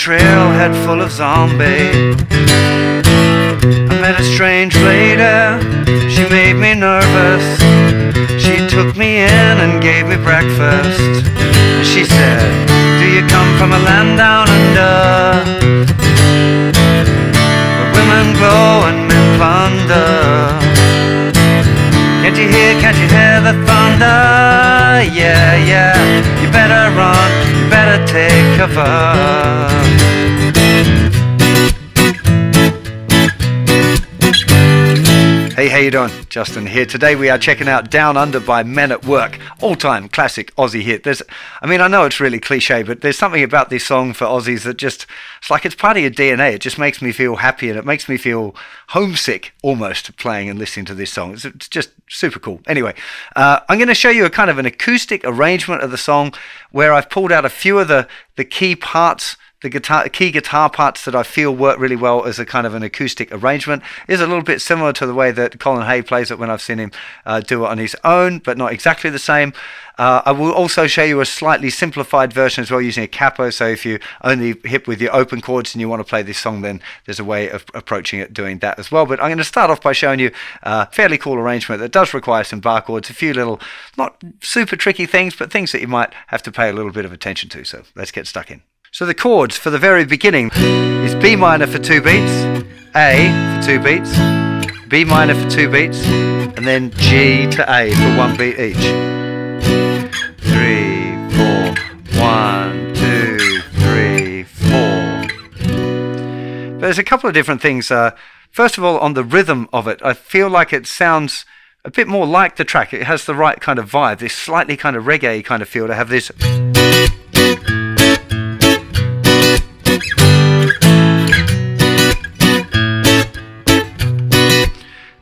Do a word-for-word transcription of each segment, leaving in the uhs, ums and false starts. trailhead full of zombies. I met a strange lady, she made me nervous. She took me in and gave me breakfast. She said, do you come from a land down under, where women glow and men plunder? Can't you hear, can't you hear the thunder? Yeah, yeah, you better run, you better take cover. Hey, how you doing? Justin here. Today we are checking out Down Under by Men at Work. All-time classic Aussie hit. There's, I mean, I know it's really cliche, but there's something about this song for Aussies that just, it's like it's part of your D N A. It just makes me feel happy, and it makes me feel homesick almost playing and listening to this song. It's, it's just super cool. Anyway, uh, I'm going to show you a kind of an acoustic arrangement of the song where I've pulled out a few of the, the key parts, the guitar, key guitar parts that I feel work really well as a kind of an acoustic arrangement. Is a little bit similar to the way that Colin Hay plays it when I've seen him uh, do it on his own, but not exactly the same. Uh, I will also show you a slightly simplified version as well using a capo, so if you only hit with your open chords and you want to play this song, then there's a way of approaching it doing that as well. But I'm going to start off by showing you a fairly cool arrangement that does require some bar chords, a few little, not super tricky things, but things that you might have to pay a little bit of attention to. So let's get stuck in. So the chords for the very beginning is B minor for two beats, A for two beats, B minor for two beats, and then G to A for one beat each. Three, four, one, two, three, four. But there's a couple of different things. Uh, first of all, on the rhythm of it, I feel like it sounds a bit more like the track. It has the right kind of vibe, this slightly kind of reggae kind of feel to have this.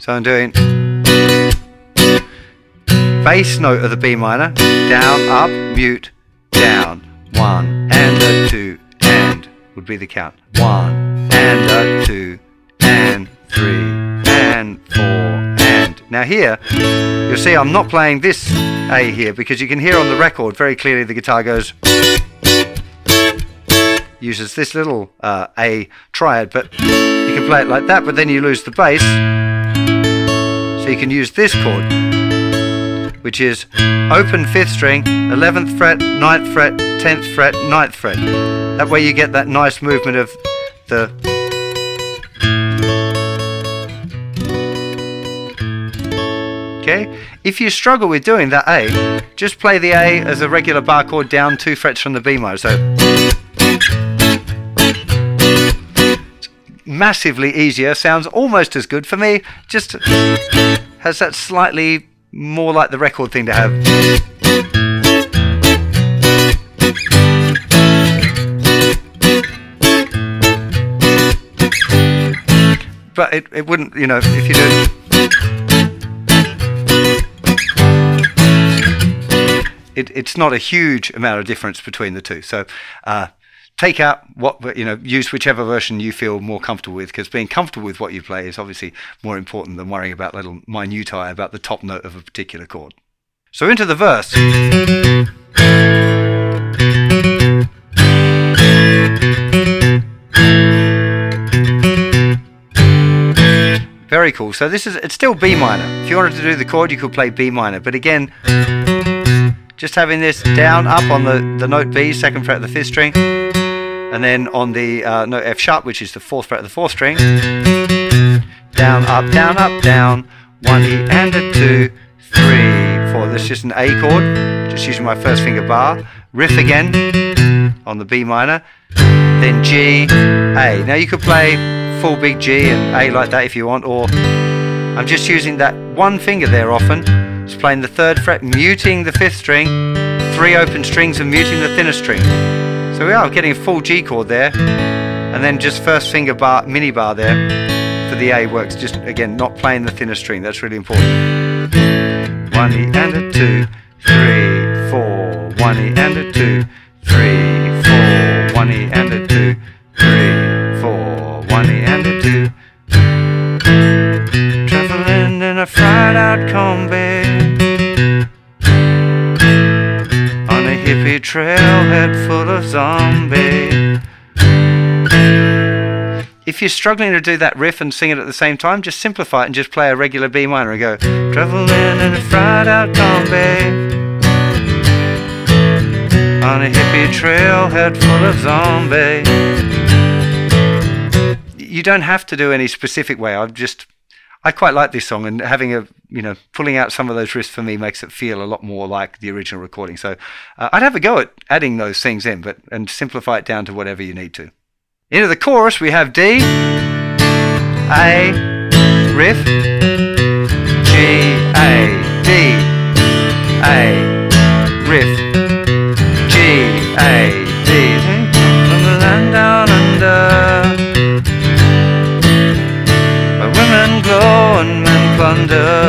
So I'm doing bass note of the B minor, down, up, mute, down, one and a two and would be the count. One and a two and three and four and. Now here, you'll see I'm not playing this A here because you can hear on the record very clearly the guitar goes, uses this little uh, A triad, but you can play it like that, but then you lose the bass. You can use this chord, which is open fifth string, eleventh fret, ninth fret, tenth fret, ninth fret. That way you get that nice movement of the. Okay? If you struggle with doing that A, just play the A as a regular bar chord down two frets from the B minor. So massively easier, sounds almost as good for me, just has that slightly more like the record thing to have. But it, it wouldn't, you know, if you do it, it's not a huge amount of difference between the two. So uh, take out what, you know, use whichever version you feel more comfortable with, because being comfortable with what you play is obviously more important than worrying about little minutiae about the top note of a particular chord. So into the verse. Very cool. So this is, it's still B minor. If you wanted to do the chord, you could play B minor, but again, just having this down up on the, the note B, second fret of the fifth string, and then on the uh, note F sharp, which is the fourth fret of the fourth string, down, up, down, up, down, one E and a two, three, four. That's just an A chord, just using my first finger bar. Riff again on the B minor, then G, A. Now you could play full big G and A like that if you want, or I'm just using that one finger there often. It's playing the third fret, muting the fifth string, three open strings and muting the thinner string. So we are getting a full G chord there, and then just first finger bar, mini bar there for the A works. Just again, not playing the thinner string. That's really important. One E and a two, three, four. One E and a two, three, four. One E and a two, three, four. One E and a two. Traveling in a fried-out combi. Hippie trailhead full of zombies. if you're struggling to do that riff and sing it at the same time, just simplify it and just play a regular B minor and go, traveling in a fried out combi on a hippie trailhead full of zombie. You don't have to do any specific way. I've just, I quite like this song, and having a, you know, pulling out some of those riffs for me makes it feel a lot more like the original recording. So uh, I'd have a go at adding those things in, but and simplify it down to whatever you need to. Into the chorus we have D, A, riff, G, A, D, A, riff, G, A, D, from the land down under, where women glow and men plunder.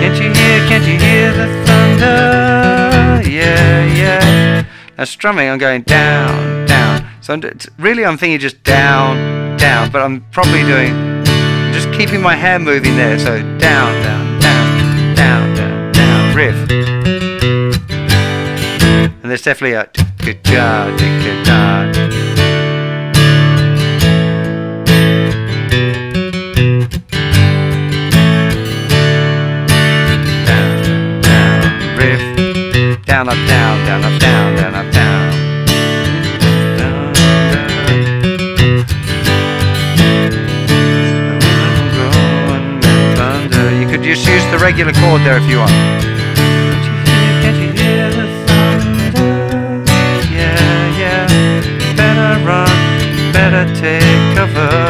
Can't you hear, can't you hear the thunder? Yeah, yeah. Now strumming, I'm going down, down. So I'm really, I'm thinking just down, down, but I'm probably doing, just keeping my hand moving there. So down, down, down, down, down, down, riff. And there's definitely a tick-a-jar, tick-a-jar. Down, down, riff. Down, up, down, down, up, down, down, up, down. Down, down. You could just use the regular chord there if you want. Take cover.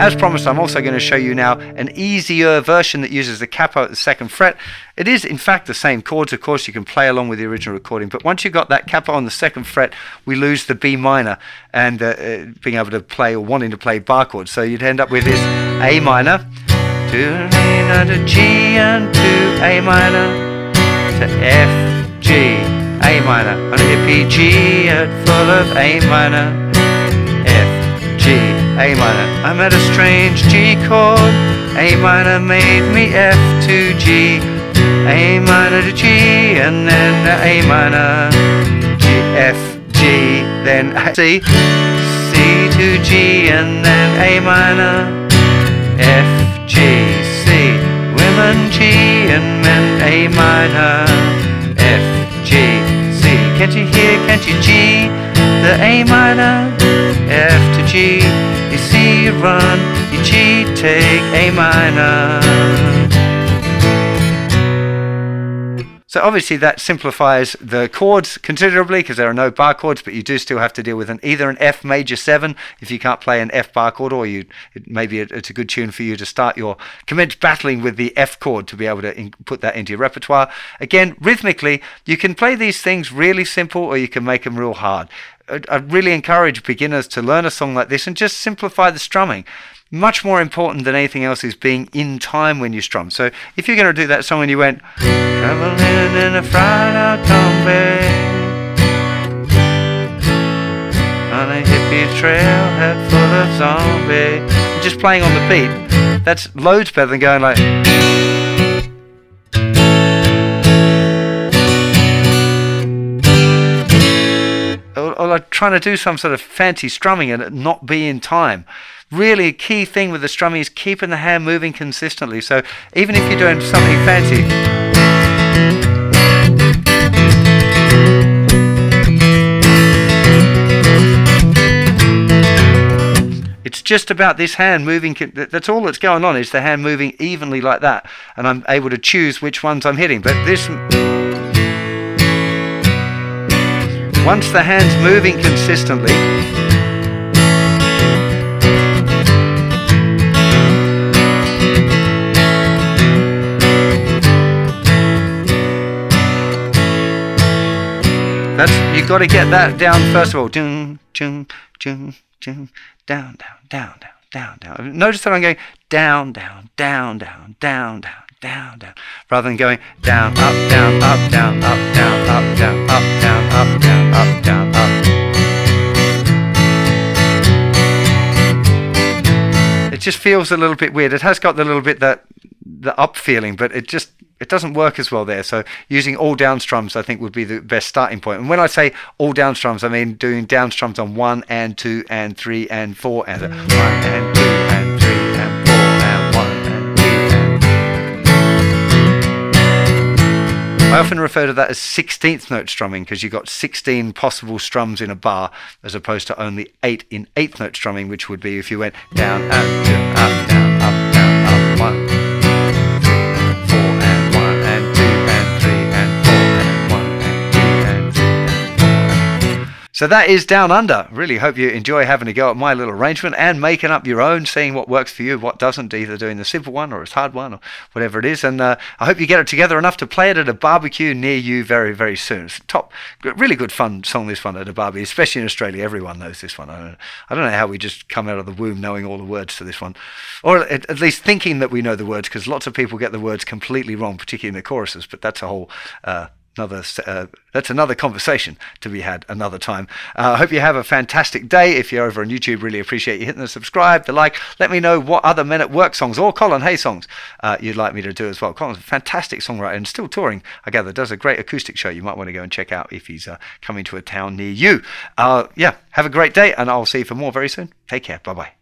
As promised, I'm also going to show you now an easier version that uses the capo at the second fret. It is in fact the same chords, of course, you can play along with the original recording, but once you've got that capo on the second fret, we lose the B minor and uh, uh, being able to play or wanting to play bar chords. So you'd end up with this A minor to G and to A minor to F, G, A minor, on a hippie G, full of A minor, F, G, A minor. I'm at a strange G chord, A minor made me F to G, A minor to G, and then A minor, G, F, G, then A, C, C to G, and then A minor, F, G, C, women G, and men A minor, F, G, can't you hear, can't you G, the A minor, F to G, you see you run, you G take A minor. So obviously that simplifies the chords considerably because there are no bar chords, but you do still have to deal with an either an F major seven if you can't play an F bar chord, or you it, maybe it, it's a good tune for you to start your, commence battling with the F chord to be able to in, put that into your repertoire. Again, rhythmically, you can play these things really simple or you can make them real hard. I, I really encourage beginners to learn a song like this and just simplify the strumming. Much more important than anything else is being in time when you strum. So if you're going to do that song and you went traveling in a fried out combi on a hippie trailhead full of zombie, just playing on the beat, that's loads better than going like. Or, or like trying to do some sort of fancy strumming and not be in time. Really a key thing with the strumming is keeping the hand moving consistently. So even if you're doing something fancy, it's just about this hand moving. That's all that's going on, is the hand moving evenly like that. And I'm able to choose which ones I'm hitting. But this, once the hand's moving consistently, that's, you've got to get that down first of all. Down, down, down, down, down, down, down. Notice that I'm going down, down, down, down, down, down, down, down, rather than going down, up, down, up, down, up, down, up, down, up, down, up, down, up, down, up. just feels a little bit weird. It has got the little bit that the up feeling, but it just it doesn't work as well there. So using all down strums, I think, would be the best starting point. And when I say all down strums, I mean doing down strums on one and two and three and four and one and two and three and four and one and two and three. I often refer to that as sixteenth note strumming, because you've got sixteen possible strums in a bar, as opposed to only eight in eighth note strumming, which would be if you went down, up, down, up, down, up, down, up, one. So that is Down Under. Really hope you enjoy having a go at my little arrangement and making up your own, seeing what works for you, what doesn't, either doing the simple one or a hard one or whatever it is. And uh, I hope you get it together enough to play it at a barbecue near you very, very soon. It's a top, really good fun song, this one, at a barbecue, especially in Australia. Everyone knows this one. I don't know, I don't know how we just come out of the womb knowing all the words to this one, or at, at least thinking that we know the words, because lots of people get the words completely wrong, particularly in the choruses, but that's a whole... Uh, Another, uh, that's another conversation to be had another time. I uh, hope you have a fantastic day. If you're over on YouTube, really appreciate you hitting the subscribe, the like. Let me know what other Men at Work songs or Colin Hay songs uh, you'd like me to do as well. Colin's a fantastic songwriter and still touring, I gather. Does a great acoustic show you might want to go and check out if he's uh, coming to a town near you. Uh, yeah, have a great day, and I'll see you for more very soon. Take care. Bye-bye.